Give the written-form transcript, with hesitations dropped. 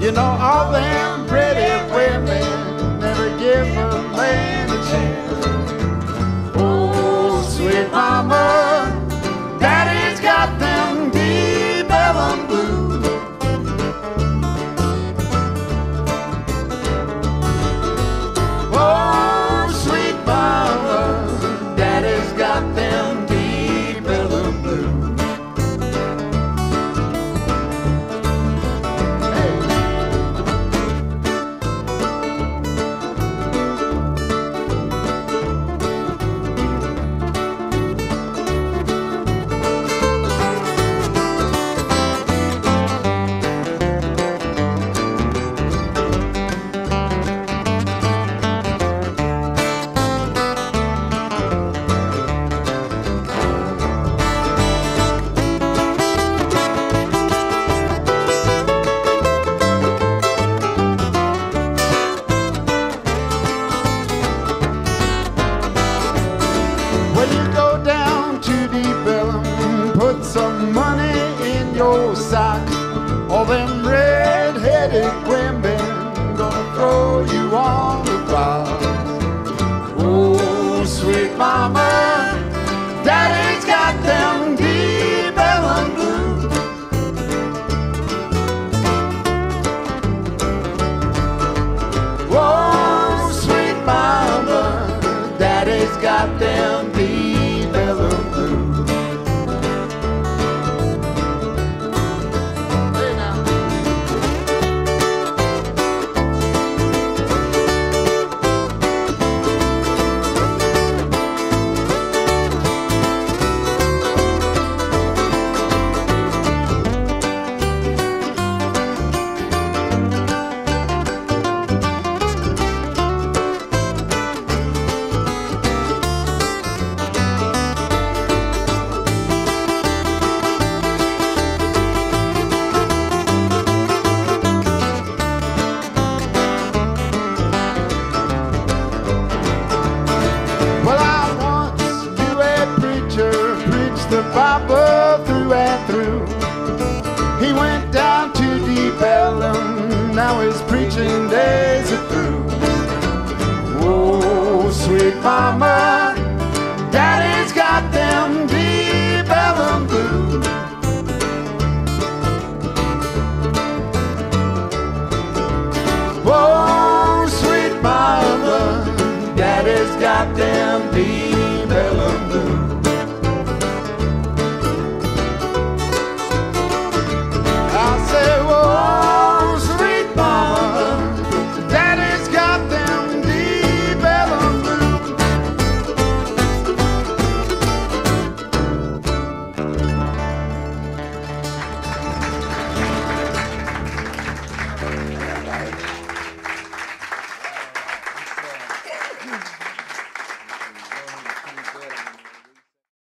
You know, all them pretty women never give a man a chance. Oh, sweet mama, daddy's got them deep Ellen blues. Oh, sweet mama, daddy's got them deep Ellen blues. Got them deep.